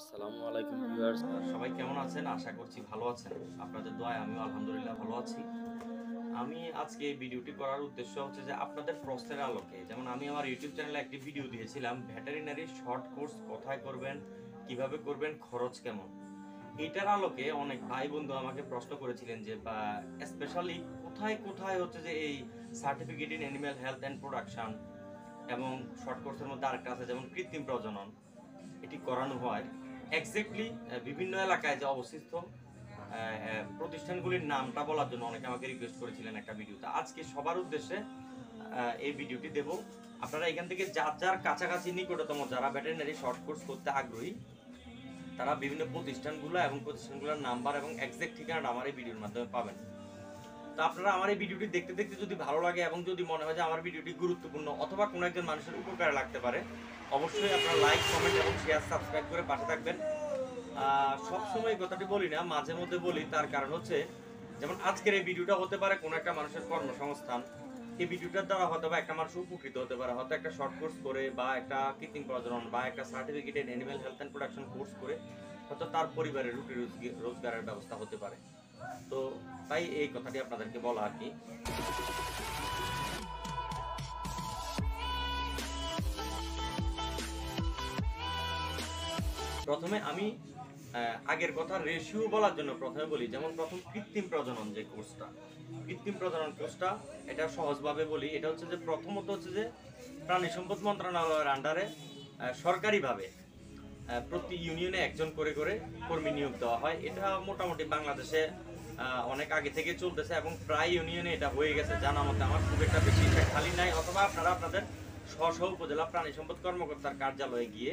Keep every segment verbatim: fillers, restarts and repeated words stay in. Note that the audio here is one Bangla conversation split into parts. আসসালামু আলাইকুম ভিউয়ার্স, সবাই কেমন আছেন? আশা করছি ভালো আছেন। আপনাদের দোয়ায় আমি আলহামদুলিল্লাহ ভালো আছি। আমি আজকে এই ভিডিওটি করার উদ্দেশ্য হচ্ছে যে আপনাদের প্রশ্নের আলোকে, যেমন আমি আমার ইউটিউব চ্যানেলে একটি ভিডিও দিয়েছিলাম ভেটেরিনারি শর্ট কোর্স কোথায় করবেন, কিভাবে করবেন, খরচ কেমন। এটার আলোকে অনেক ভাই বন্ধু আমাকে প্রশ্ন করেছিলেন যে বা স্পেশালি কোথায় কোথায় হচ্ছে যে এই certificate in animal health and production এবং শর্ট কোর্সের মধ্যে আরেকটা আছে যেমন কৃত্রিম প্রজনন, এটি করানো হয়। এক্স্যাক্টলি বিভিন্ন এলাকায় যে অবস্থিত প্রতিষ্ঠানগুলির নামটা বলার জন্য অনেকে আমাকে রিকোয়েস্ট করেছিলেন একটা ভিডিওতে। আজকে সবার উদ্দেশ্যে এই ভিডিওটি দেব। আপনারা এখান থেকে যার যার কাছাকাছি নিকটতম যারা ভেটেরিনারি শর্ট কোর্স করতে আগ্রহী তারা বিভিন্ন প্রতিষ্ঠানগুলো এবং প্রতিষ্ঠানগুলোর নাম্বার এবং এক্স্যাক্ট ঠিকানাটা আমার এই ভিডিওর মাধ্যমে পাবেন। তো আপনারা আমার এই ভিডিওটি দেখতে দেখতে যদি ভালো লাগে এবং যদি মনে হয় যে আমার ভিডিওটি গুরুত্বপূর্ণ অথবা কোনো একজন মানুষের উপকারে লাগতে পারে, অবশ্যই আপনারা লাইক, কমেন্ট এবং শেয়ার, সাবস্ক্রাইব করে পাশে থাকবেন। সবসময় কথাটি বলি না, মাঝে মধ্যে বলি, তার কারণ হচ্ছে যেমন আজকের এই ভিডিওটা হতে পারে কোনো একটা মানুষের কর্মসংস্থান। এই ভিডিওটার দ্বারা হয়তো বা একটা মানুষ উপকৃত হতে পারে, হয়তো একটা শর্ট কোর্স করে বা একটা কৃত্রিম প্রজনন বা একটা certificate in animal health and production course করে হয়তো তার পরিবারের রুটি রোজগারের ব্যবস্থা হতে পারে। তো তাই এই কথাটি আপনাদেরকে বলা আর কি। প্রথমে আমি আগের কথা রেশিও বলার জন্য প্রথমে বলি, যেমন প্রথম কৃত্রিম প্রজনন যে কোর্সটা, কৃত্রিম প্রজনন কোর্সটা এটা সহজভাবে বলি, এটা হচ্ছে যে প্রথমত হচ্ছে যে প্রাণী সম্পদ মন্ত্রণালয়ের আন্ডারে সরকারিভাবে প্রতি ইউনিয়নে একজন করে করে কর্মী নিয়োগ দেওয়া হয়। এটা মোটামুটি বাংলাদেশে অনেক আগে থেকে চলতেছে এবং প্রায় ইউনিয়নে এটা হয়ে গেছে জানা মতে। আমার খুব একটা বেশি খালি নাই, অথবা আপনারা আপনাদের স্ব স্ব উপজেলা প্রাণী সম্পদ কর্মকর্তার কার্যালয়ে গিয়ে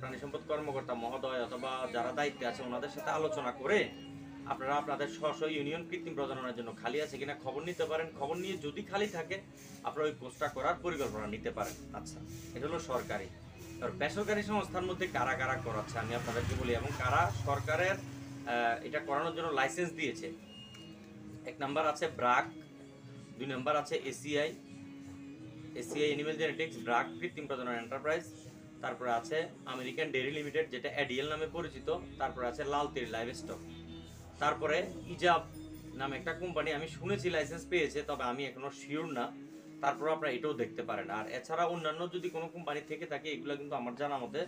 প্রাণী সম্পদ কর্মকর্তা মহোদয় অথবা যারা দায়িত্বে আছে ওনাদের সাথে আলোচনা করে আপনারা আপনাদের স্ব স্ব ইউনিয়ন কৃত্রিম প্রজননের জন্য খালি আছে কিনা খবর নিতে পারেন। খবর নিয়ে যদি খালি থাকে আপনারা ওই কোর্সটা করার পরিকল্পনা নিতে পারেন। আচ্ছা, এটা হলো সরকারি। আর বেসরকারি সংস্থার মধ্যে কারা কারা করাচ্ছে আমি আপনাদেরকে বলি এবং কারা সরকারের এটা করানোর জন্য লাইসেন্স দিয়েছে। এক নাম্বার আছে ব্রাক, দুই নাম্বার আছে ACI, ACI animal genetics, BRAC কৃত্রিম প্রজনন এন্টারপ্রাইজ, তারপরে আছে আমেরিকান ডেয়ারি লিমিটেড যেটা এডিএল নামে পরিচিত, তারপরে আছে লালতির লাইভ স্টক, তারপরে ইজাব নামে একটা কোম্পানি আমি শুনেছি লাইসেন্স পেয়েছে, তবে আমি এখনো শিওর না। তারপরে আপনারা এটাও দেখতে পারেন। আর এছাড়া অন্যান্য যদি কোনো কোম্পানি থেকে থাকে এগুলো কিন্তু আমার জানা মতে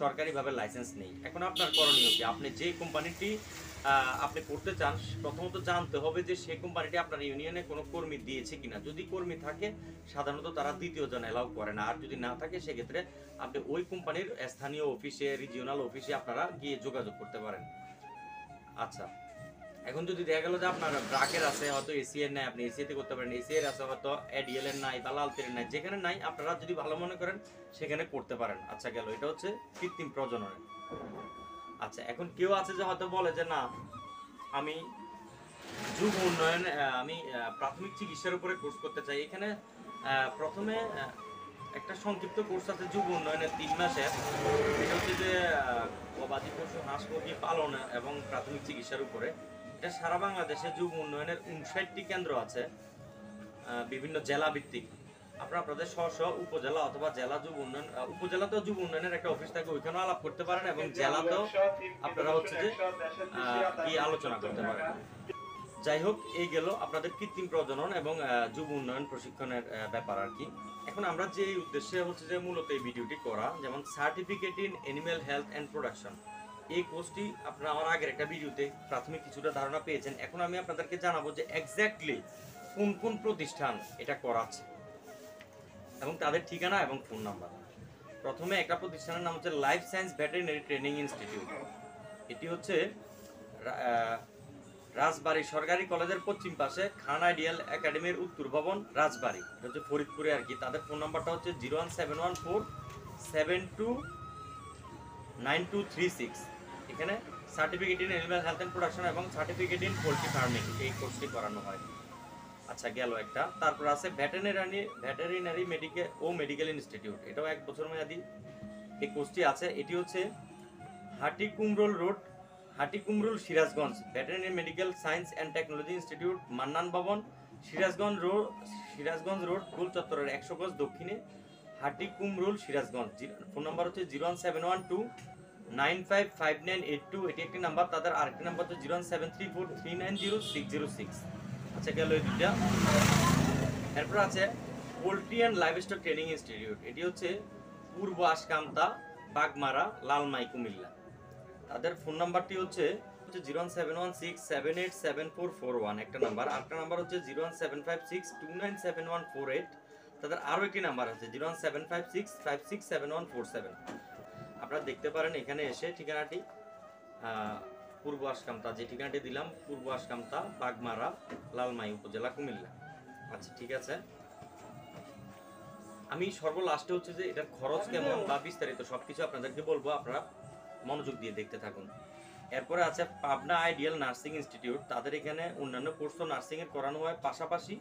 সরকারিভাবে লাইসেন্স নেই। এখন আপনার করণীয় কি? আপনি যে কোম্পানিটি আপনি করতে চান প্রথমত জানতে হবে যে সেই কোম্পানিটি আপনার ইউনিয়নে কোনো কর্মী দিয়েছে কিনা। যদি কর্মী থাকে সাধারণত তারা দ্বিতীয়জন অ্যালাউ করে না, আর যদি না থাকে সেক্ষেত্রে আপনি ওই কোম্পানির স্থানীয় অফিসে, রিজিওনাল অফিসে আপনারা গিয়ে যোগাযোগ করতে পারেন। আচ্ছা, এখন যদি দেখা গেল যে আপনার ব্রাকের আছে, হয়তো এসিআর নাই, আপনি এসিআতে করতে পারেন, এসিআর আছে, হয়তো এডিএল এর নাই বা লালতের নাই, যেখানে নাই আপনারা যদি ভালো মনে করেন সেখানে করতে পারেন। আচ্ছা গেল, এটা হচ্ছে কৃত্রিম প্রজনন। আচ্ছা, এখন কেউ আছে যে হয়তো বলে যে না আমি যুব উন্নয়ন, আমি প্রাথমিক চিকিৎসার উপরে কোর্স করতে চাই। এখানে প্রথমে একটা সংক্ষিপ্ত কোর্স আছে যুব উন্নয়নের তিন মাসের, এটা হচ্ছে যে গবাদি পশু, হাঁস, মুরগি পালন এবং প্রাথমিক চিকিৎসার উপরে। এটা সারা বাংলাদেশে যুব উন্নয়নের উনষাটটি কেন্দ্র আছে বিভিন্ন জেলা ভিত্তিক। আপনারা আপনাদের স্ব স্ব উপজেলা অথবা জেলা যুব উন্নয়ন, উপজেলাতেও যুব উন্নয়নের একটা অফিস থাকে, ওইখানেও আলাপ করতে পারেন এবং জেলাতেও আপনারা হচ্ছে যে কি আলোচনা করতে পারেন। যাই হোক, এই গেল আপনাদের কৃত্রিম প্রজনন এবং যুব উন্নয়ন প্রশিক্ষণের ব্যাপার আর কি। এখন আমরা যে উদ্দেশ্যে হচ্ছে যে মূলত এই ভিডিওটি করা, যেমন certificate in animal health and production, এই কোর্সটি আপনারা আমার আগের একটা ভিডিওতে প্রাথমিক কিছুটা ধারণা পেয়েছেন। এখন আমি আপনাদেরকে জানাবো যে এক্স্যাক্টলি কোন কোন প্রতিষ্ঠান এটা করাচ্ছে এবং তাদের ঠিকানা এবং ফোন নাম্বার। প্রথমে একটা প্রতিষ্ঠানের নাম হচ্ছে life science veterinary training institute. এটি হচ্ছে রাজবাড়ী সরকারি কলেজের পশ্চিম পাশে খান আইডিয়াল একাডেমির উত্তর ভবন, রাজবাড়ি, এটা হচ্ছে ফরিদপুরে আর কি। তাদের ফোন নাম্বারটা হচ্ছে zero one seven one four seven two nine two three six. এখানে certificate in animal health and production এবং সার্টিফিকেট ইন পোলট্রি ফার্মিং, এই কোর্সটি করানো হয়। আচ্ছা গেল একটা। তারপর আছে ভেটেরিনারি ভেটেরিনারি মেডিকেল ও মেডিকেল ইনস্টিটিউট, এটাও এক বছর মেয়াদি এই কোর্সটি আছে। এটি হচ্ছে Hati Kumrul road, Hati Kumrul, Sirajganj. Veterinary medical science and technology institute, Mannan ভবন, সিরাজগঞ্জ রোড, সিরাজগঞ্জ রোড গোল চত্বরের একশো গজ দক্ষিণে, হাটি কুমরুল, সিরাজগঞ্জ। ফোন নাম্বার হচ্ছে zero one seven one two nine five five nine eight two eighty एक नम्बर तर और एक नम्बर तो zero seven three four three nine zero six zero six अच्छा गल एरपर आज poultry and livestock training institute ये हे पूर्व आशकामता बागमारा लालमाई कुमिल्ला तादेर फोन नम्बरटी होच्छे zero seven one six seven eight seven four four one एक नम्बर और एक नम्बर होच्छे zero seven five six two nine seven one four eight तादेर आरो एक नम्बर आछे zero seven five six five six seven one four seven आपनारा देखते पारेन एखाने एसे ठिकानाटी पूर्व आशकामता जे ठिकानाटी दिलाम पूर्व आशकामता बागमारा लालमाई उपजेला कुमिल्ला। अच्छा ठीक है हमें सर्व लास्टे होच्छे जे एटार खरच केमन बा विस्तारित सबकिछु आपनादेरके बोलबो आपनारा मनोयोग दिए देखते थकूँ। एरपर आज पाबना आइडियल नार्सिंग इन्स्टीट्यूट तरह एखे अन्य कोर्स तो नार्सिंग करानो है पाशापाशी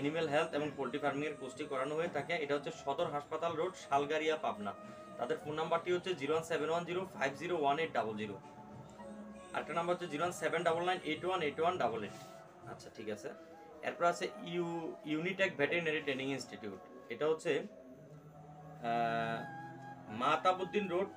एनिमल हेल्थ और पोल्ट्री फार्मिंग कोर्सटी करानो है ताके एटा होच्छे सदर हासपाताल रोड शालगारिया पाबना तादेर फोन नम्बरटी होच्छे zero seven one zero five zero one eight double zero आठ नम्बर होच्छे zero seven double nine eight one eight one double eight. अच्छा ठीक है एरपर आछे यूनिटेक भेटेरिनारि ट्रेनिंग इन्स्टीट्यूट एटा होच्छे माताबुद्दीन रोड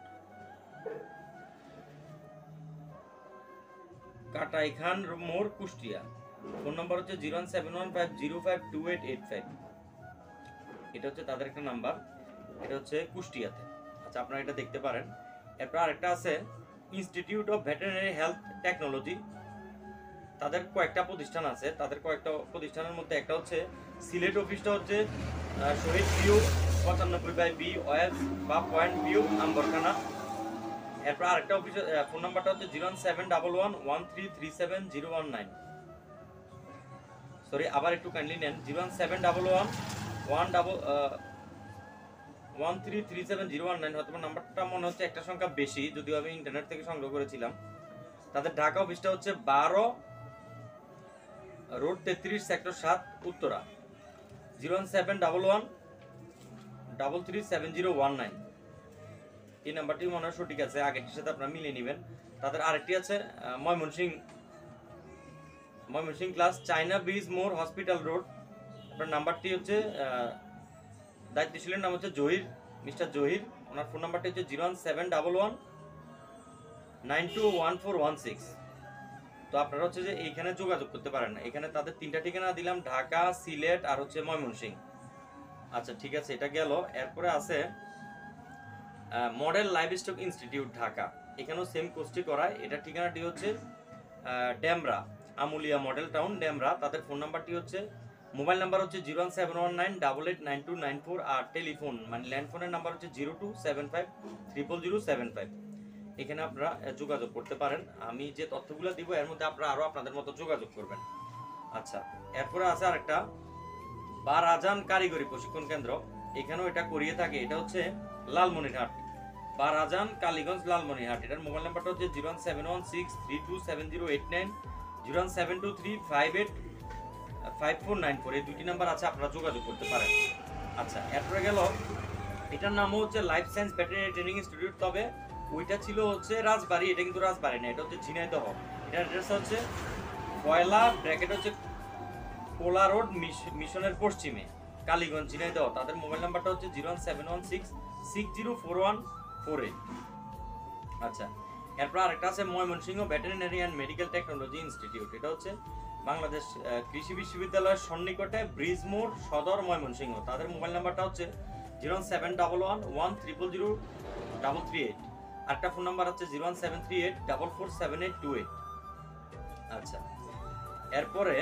काटाई खान मोड़ कुष्टिया फोन नम्बर होच्छे zero one seven one five zero five two eight eight five एटा होच्छे तादेर एकटा नम्बर एटा होच्छे कुष्टियाते। अच्छा आपनारा एटा देखते पारेन। एरपर आरेकटा आछे institute of veterinary health technology तादेर कयेकटा प्रतिष्ठान आछे तादेर कयेकटा प्रतिष्ठानेर मध्ये एकटा होच्छे सिलेट अफिसटा होच्छे शहीद पियू पचानब्बे बाई बी ओएस बा पॉइंट पियू आम्बरखाना। এরপর আরেকটা অফিস ফোন নাম্বারটা হচ্ছে zero one seven one one three three seven zero one nine sorry আবার একটু কাইন্ডলি নেন zero one seven one one one three three seven zero one nine অথবা নাম্বারটা মনে হচ্ছে একটা সংখ্যা বেশি যদিও আমি ইন্টারনেট থেকে সংগ্রহ করেছিলাম। তাদের ঢাকা অফিসটা হচ্ছে বারো রোড তেত্রিশ সেক্টর সাত Uttara zero one seven one one three three seven zero one nine এই নাম্বারটি মনে হয় সঠিক আছে আগেরটির সাথে আপনারা মিলিয়ে নেবেন। তাদের আরেকটি আছে Mymensingh Mymensingh class China bridge মোড় হসপিটাল রোড আপনার নাম্বারটি হচ্ছে দায়িত্বশীলের নাম হচ্ছে জহির মিস্টার জহির ওনার ফোন নাম্বারটি হচ্ছে zero one seven double one nine two one four one six তো আপনারা হচ্ছে যে এইখানে যোগাযোগ করতে পারেন না এখানে তাদের তিনটা ঠিকানা দিলাম ঢাকা সিলেট আর হচ্ছে ময়মনসিংহ। আচ্ছা ঠিক আছে এটা গেল। এরপরে আছে मॉडल लाइवस्टॉक इंस्टीट्यूट ढाका एखाने सेम कोर्सटी कराय एटार ठिकानाटी होच्छे डेमरा आमुलिया मॉडल टाउन डेमरा तादेर फोन नम्बरटी होच्छे मोबाइल नम्बर होच्छे zero one seven one nine double eight nine two nine four और टेलिफोन माने लैंडफोन नम्बर होच्छे zero two seven five triple zero seven five एखाने आपनारा जोगाजोग करते पारेन आमी जे तथ्यगुलो दिबो एर मध्ये आपनारा आरो आपनादेर मतो जोगाजोग करबेन। अच्छा एरपरे आछे आरेकटा बाराजान कारिगरी प्रशिक्षण केंद्र एखानेও এটা করিয়ে থাকে এটা হচ্ছে লালমনিরহাট বারাজান কালীগঞ্জ লালমনিরহাট এটার মোবাইল নাম্বারটা হচ্ছে zero one seven one six three two seven zero eight nine zero one seven two three five eight five four nine four এই দুটি নাম্বার আছে আপনারা যোগাযোগ করতে পারেন। আচ্ছা এরপরে গেল এটার নামও হচ্ছে life science veterinary training institute তবে ওইটা ছিল হচ্ছে রাজবাড়ি এটা কিন্তু রাজবাড়ি না এটা হচ্ছে ঝিনাইদহ এটার অ্যাড্রেস হচ্ছে কয়লা ব্র্যাকেট হচ্ছে কোলা রোড মিশনের পশ্চিমে কালীগঞ্জ ঝিনাইদহ তাদের মোবাইল নাম্বারটা হচ্ছে zero one seven one six six zero four one four eight. আচ্ছা এরপর আরেকটা আছে Mymensingh veterinary and medical technology institute এটা হচ্ছে বাংলাদেশ কৃষি বিশ্ববিদ্যালয়ের সন্নিকটে ব্রিজমোড় সদর ময়মনসিংহ তাদের মোবাইল নাম্বারটা হচ্ছে zero one seven double one one triple zero double three eight আরেকটা ফোন নাম্বার হচ্ছে zero one seven three eight double four seven eight two eight. আচ্ছা এরপরে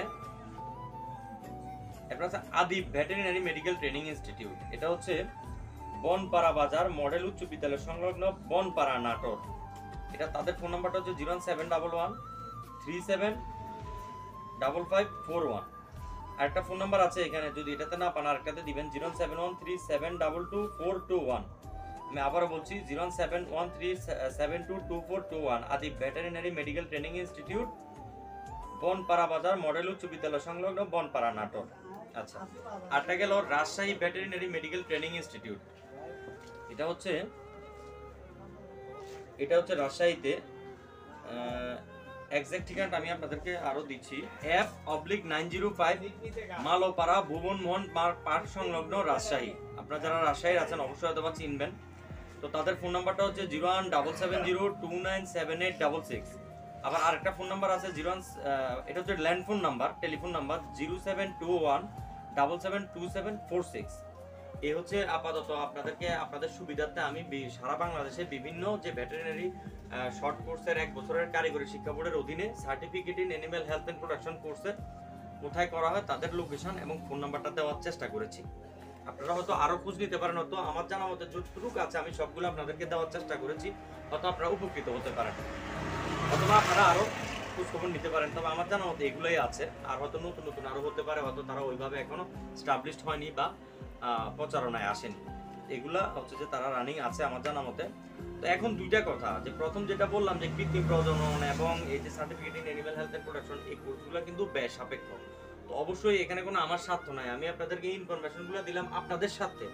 এরপর আছে আদি ভেটেরিনারি মেডিকেল ট্রেনিং ইনস্টিটিউট এটা হচ্ছে বনপাড়া বাজার মডেল উচ্চ বিদ্যালয় সংলগ্ন বনপাড়া নাটোর এটা তাদের ফোন নাম্বারটা হচ্ছে zero one seven double one three seven double five four one আরেকটা ফোন নাম্বার আছে এখানে যদি এটাতে না পান আরেকটাতে দিবেন zero one seven one three seven double two four two one আমি আবারও বলছি zero one seven one three seven two two four two one আদি veterinary medical training institute Bonpara Bazar model উচ্চ বিদ্যালয় সংলগ্ন বনপাড়া নাটোর। আচ্ছা আরেকটা গেল Rajshahi veterinary medical training institute এটা হচ্ছে এটা হচ্ছে রাজশাহীতে এক্সাক্ট ঠিকানাটা আমি আপনাদেরকে আরো দিচ্ছি F oblique nine zero five Malopara Bhubanmohan park সংলগ্ন রাজশাহী আপনারা যারা রাজশাহীর আছেন অবশ্যই হয়তো বা চিনবেন তো তাদের ফোন নাম্বারটা হচ্ছে zero one double seven zero two nine seven eight double six. আবার আরেকটা ফোন নাম্বার আছে জিরো ওয়ান, এটা হচ্ছে land phone number, telephone number zero seven two one double seven two seven four six. এ হচ্ছে আপাতত আপনাদেরকে আপনাদের সুবিধার্থে আমি সারা বাংলাদেশে বিভিন্ন যে ভেটেরিনারি শর্ট কোর্সের এক বছরের কারিগরি শিক্ষা বোর্ডের অধীনে certificate in animal health and production কোর্সের কোথায় করা হয় তাদের লোকেশন এবং ফোন নাম্বারটা দেওয়ার চেষ্টা করেছি। আপনারা হয়তো আরও খোঁজ নিতে পারেন, হয়তো আমার জানা মতো যতটুকু আছে আমি সবগুলো আপনাদেরকে দেওয়ার চেষ্টা করেছি, হয়তো আপনারা উপকৃত হতে পারেন অথবা আপনারা আরও খোঁজখবর নিতে পারেন। তবে আমার জানা মতো এগুলোই আছে, আর হয়তো নতুন নতুন আরও হতে পারে, হয়তো তারা ওইভাবে এখনও স্টাবলিশড হয়নি বা প্রচারণায় আসেনি, এগুলা হচ্ছে যে তারা রানিং আছে আমার জানা মতে। তো এখন দুইটা কথা, যে প্রথম যেটা বললাম যে কৃত্রিম প্রজনন এবং এই যে certificate in animal health and production, এই কোর্সগুলো কিন্তু ব্যয় সাপেক্ষ। তো অবশ্যই এখানে কোনো আমার স্বার্থ নাই, আমি আপনাদেরকে ইনফরমেশনগুলো দিলাম আপনাদের সাথে।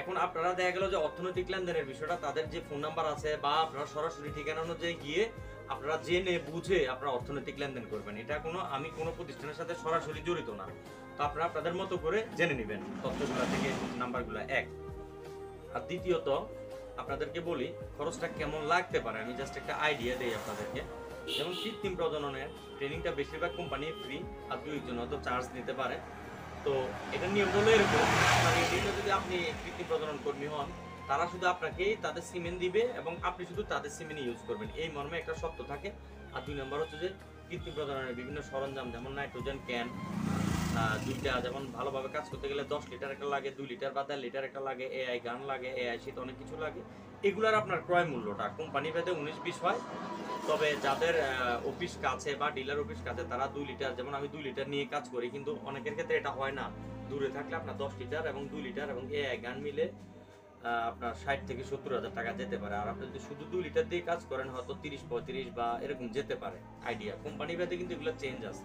এখন আপনারা দেখা গেল যে অর্থনৈতিক লেনদেনের বিষয়টা তাদের যে ফোন নাম্বার আছে বা আপনারা সরাসরি ঠিকানা অনুযায়ী গিয়ে আপনারা জেনে বুঝে আপনারা অর্থনৈতিক লেনদেন করবেন, এটা কোনো আমি কোনো প্রতিষ্ঠানের সাথে সরাসরি জড়িত না। তো আপনারা আপনাদের মতো করে জেনে নেবেন তথ্যগুলো থেকে নাম্বারগুলো এক। আর দ্বিতীয়ত আপনাদেরকে বলি খরচটা কেমন লাগতে পারে, আমি জাস্ট একটা আইডিয়া দিই আপনাদেরকে। যেমন কৃত্রিম প্রজননের ট্রেনিংটা বেশিরভাগ কোম্পানি ফ্রি, আর দুই একজন হয়তো চার্জ নিতে পারে। তো এটা নিয়ম হলো এরকম, মানে এটা যদি আপনি কৃত্রিম প্রজনন কর্মী হন, তারা শুধু আপনাকেই তাদের সিমেন্ট দিবে এবং আপনি শুধু তাদের সিমেন্ট ইউজ করবেন, এই মর্মে একটা শর্ত থাকে। আর দুই নম্বর হচ্ছে যে কৃত্রিম প্রজননের বিভিন্ন সরঞ্জাম, যেমন নাইট্রোজেন ক্যান দুইটা, যেমন ভালোভাবে কাজ করতে গেলে দশ লিটার একটা লাগে, দুই লিটার বা দেড় লিটার একটা লাগে, এআই গান লাগে, এআই শীত অনেক কিছু লাগে। এগুলার আপনার ক্রয় মূল্যটা কোম্পানি ভেদে উনিশ বিশ হয়। তবে যাদের অফিস কাছে বা ডিলার অফিস কাছে তারা দুই লিটার, যেমন আমি দুই লিটার নিয়ে কাজ করি, কিন্তু অনেকের ক্ষেত্রে এটা হয় না, দূরে থাকলে আপনার দশ লিটার এবং দুই লিটার এবং এআই গান মিলে আপনার ষাট থেকে সত্তর হাজার টাকা যেতে পারে। আর আপনি যদি শুধু দুই লিটার দিয়ে কাজ করেন হয়তো তিরিশ পঁয়ত্রিশ বা এরকম যেতে পারে, আইডিয়া কোম্পানি ভেদে কিন্তু এগুলো চেঞ্জ আছে।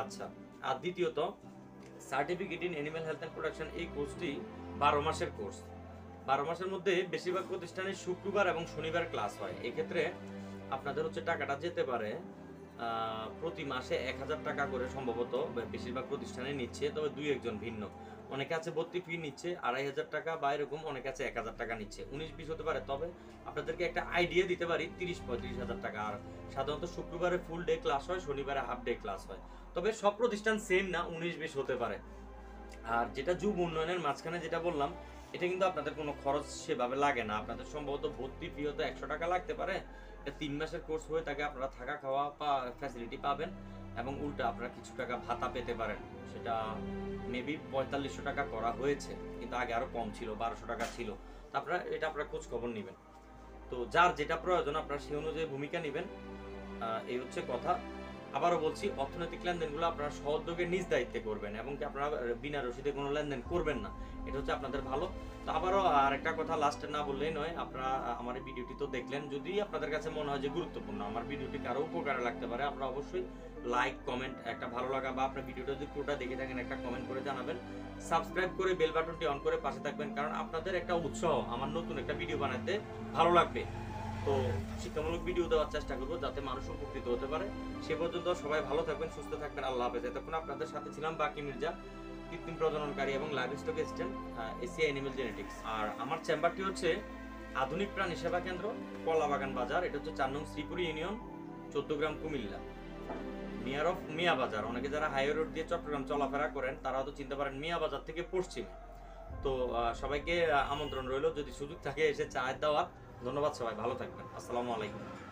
আচ্ছা, আর দ্বিতীয়ত certificate in animal health and production এই কোর্সটি বারো মাসের কোর্স। বারো মাসের মধ্যে বেশিরভাগ প্রতিষ্ঠানে শুক্রবার এবং শনিবার ক্লাস হয়। এক্ষেত্রে আপনাদের হচ্ছে টাকাটা যেতে পারে প্রতি মাসে এক হাজার টাকা করে সম্ভবত বেশিরভাগ প্রতিষ্ঠানে নিচ্ছে, তবে দুই একজন ভিন্ন। অনেকে আছে ভর্তি ফি নিচ্ছে আড়াই হাজার টাকা বা এরকম, অনেকে আছে এক হাজার টাকা নিচ্ছে, উনিশ বিশ হতে পারে। তবে আপনাদেরকে একটা আইডিয়া দিতে পারি তিরিশ পঁয়ত্রিশ হাজার টাকা। আর সাধারণত শুক্রবারে ফুল ডে ক্লাস হয়, শনিবারে হাফ ডে ক্লাস হয়, তবে সব প্রতিষ্ঠান সেম না, উনিশ বিশ হতে পারে। আর যেটা যুব উন্নয়নের মাঝখানে যেটা বললাম, এটা কিন্তু আপনাদের কোনো খরচ সেভাবে লাগে না, আপনাদের সম্ভবত ভর্তি ফি হয়তো একশো টাকা লাগতে পারে। এটা তিন মাসের কোর্স হয়ে থাকে, আপনারা থাকা খাওয়া ফ্যাসিলিটি পাবেন এবং উল্টা আপনারা কিছু টাকা ভাতা পেতে পারেন, সেটা মেবি পঁয়তাল্লিশশো টাকা করা হয়েছে, কিন্তু আগে আরও কম ছিল, বারোশো টাকা ছিল। তো আপনারা এটা আপনারা খোঁজ খবর নেবেন, তো যার যেটা প্রয়োজন আপনারা সেই অনুযায়ী ভূমিকা নেবেন, এই হচ্ছে কথা। আবারও বলছি, অর্থনৈতিক লেনদেনগুলো আপনারা সহযোগে নিজ দায়িত্বে করবেন এবং কি আপনারা বিনা রসিদে কোনো লেনদেন করবেন না, এটা হচ্ছে আপনাদের ভালো। তো আবারও আর একটা কথা লাস্টে না বললেই নয়, আপনারা আমার এই ভিডিওটি তো দেখলেন, যদি আপনাদের কাছে মনে হয় যে গুরুত্বপূর্ণ আমার ভিডিওটি কারো উপকারে লাগতে পারে, আপনারা অবশ্যই লাইক কমেন্ট একটা ভালো লাগা বা আপনার ভিডিওটা যদি পুরোটা দেখে থাকেন একটা কমেন্ট করে জানাবেন, সাবস্ক্রাইব করে বেল বাটনটি অন করে পাশে থাকবেন, কারণ আপনাদের একটা উৎসাহ আমার নতুন একটা ভিডিও বানাতে ভালো লাগবে। তো শিক্ষামূলক ভিডিও দেওয়ার চেষ্টা করবো যাতে মানুষ উপকৃত হতে পারে। সে পর্যন্ত সবাই ভালো থাকবেন, সুস্থ থাকবেন, আল্লাহ হাফেজ। এতক্ষণ আপনাদের সাথে ছিলাম বাকি মির্জা, কৃত্রিম প্রজননকারী এবং livestock assistant, AC animal genetics. আর আমার চেম্বারটি হচ্ছে আধুনিক প্রাণী সেবা কেন্দ্র, কলাবাগান বাজার, এটা হচ্ছে চার নং Sreepur union, Chauddagram Comilla, near of Mia Bazar. অনেকে যারা হাইওয়ে রোড দিয়ে চট্টগ্রাম চলাফেরা করেন তারা তো চিনতে পারেন মিয়া বাজার থেকে পশ্চিমে। তো সবাইকে আমন্ত্রণ রইল, যদি সুযোগ থাকে এসে চায়ের দাওয়াত। ধন্যবাদ সবাই, ভালো থাকবেন, আসসালামু আলাইকুম।